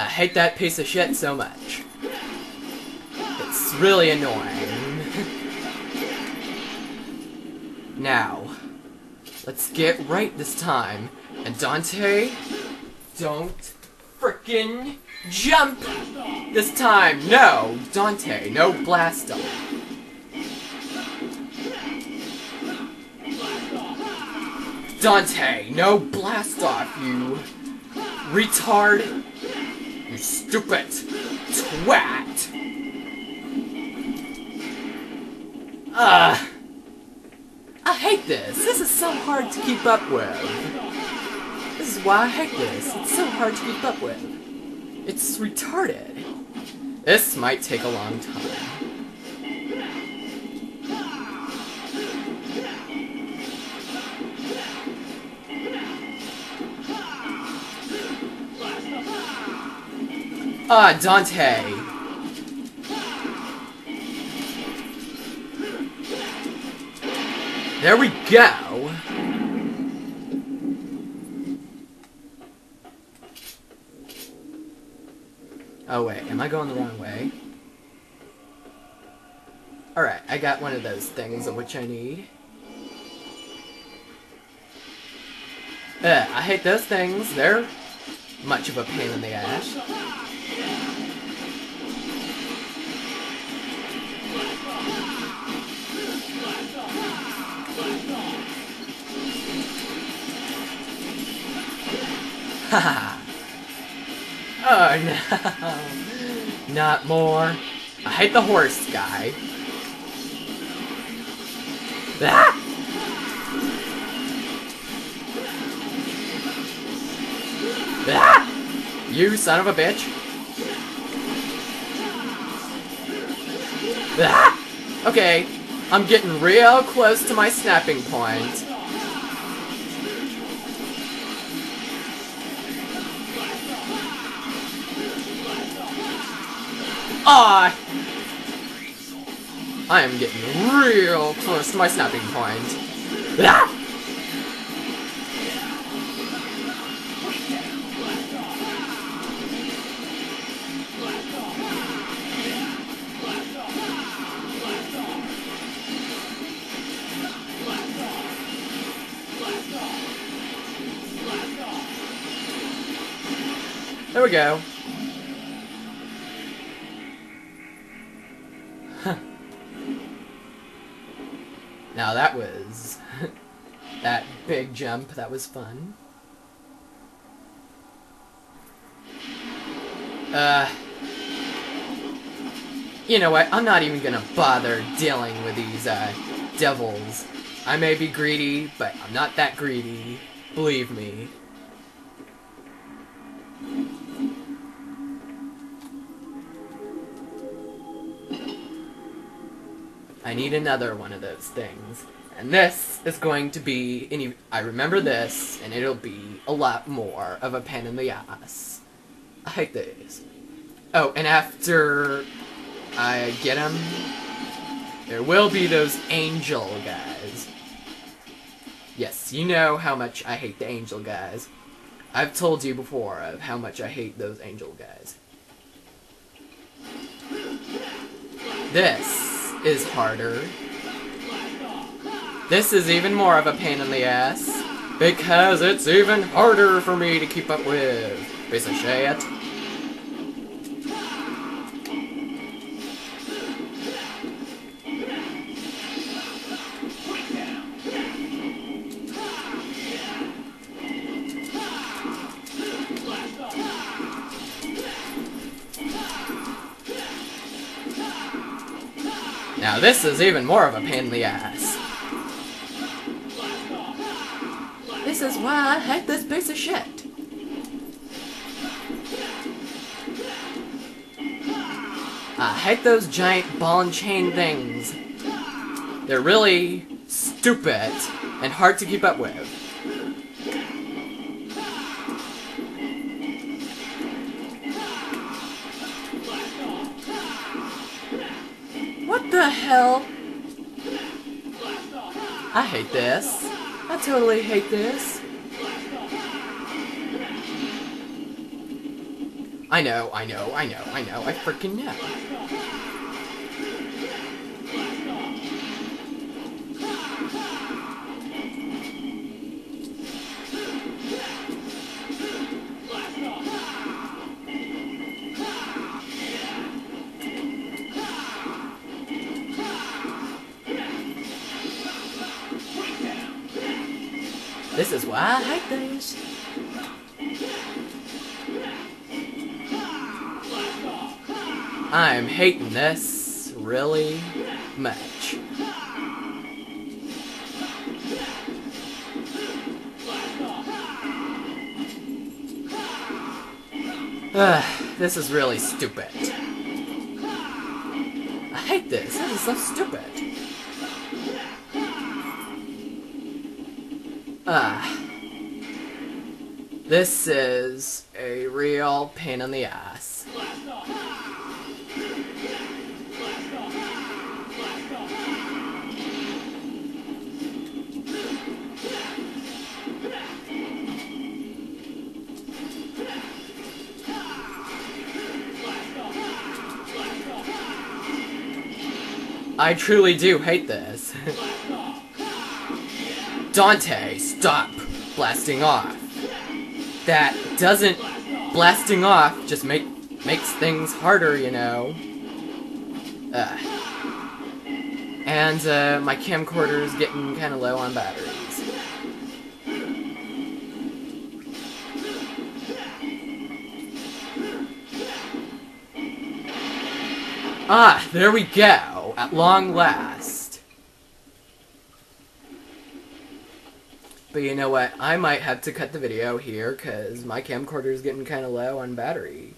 I hate that piece of shit so much. It's really annoying. Now, let's get right this time. And Dante, don't frickin' jump this time. No, Dante, no blast off. Dante, no blast off, you retard. You stupid twat. I hate this. This is so hard to keep up with. This is why I hate this. It's so hard to keep up with. It's retarded. This might take a long time. Ah, Dante! There we go! Oh wait, am I going the wrong way? Alright, I got one of those things of which I need. I hate those things. They're much of a pain in the ass. Haha! Oh no, not more. I hate the horse guy. Ah! Ah! You son of a bitch. Ah! Okay, I'm getting real close to my snapping point. I am getting real close to my snapping point. Ah! There we go. Now that was... that big jump, that was fun. You know what, I'm not even gonna bother dealing with these, devils. I may be greedy, but I'm not that greedy. Believe me. I need another one of those things. And this is going to be... I remember this, and it'll be a lot more of a pain in the ass. I hate these. Oh, and after I get them, there will be those angel guys. Yes, you know how much I hate the angel guys. I've told you before of how much I hate those angel guys. This is harder. This is even more of a pain in the ass because it's even harder for me to keep up with. Piece of shit. Now this is even more of a pain in the ass. This is why I hate this piece of shit. I hate those giant ball and chain things. They're really stupid and hard to keep up with. What the hell? I hate this. I totally hate this. I know, I freaking know. This is why I hate things. I'm hating this really much. This is really stupid. I hate this. This is so stupid. This is a real pain in the ass. I truly do hate this. Dante, stop blasting off. That doesn't... blasting off just makes things harder, you know. And my camcorder's getting kind of low on batteries. Ah, there we go. At long last. But you know what? I might have to cut the video here because my camcorder's getting kind of low on battery.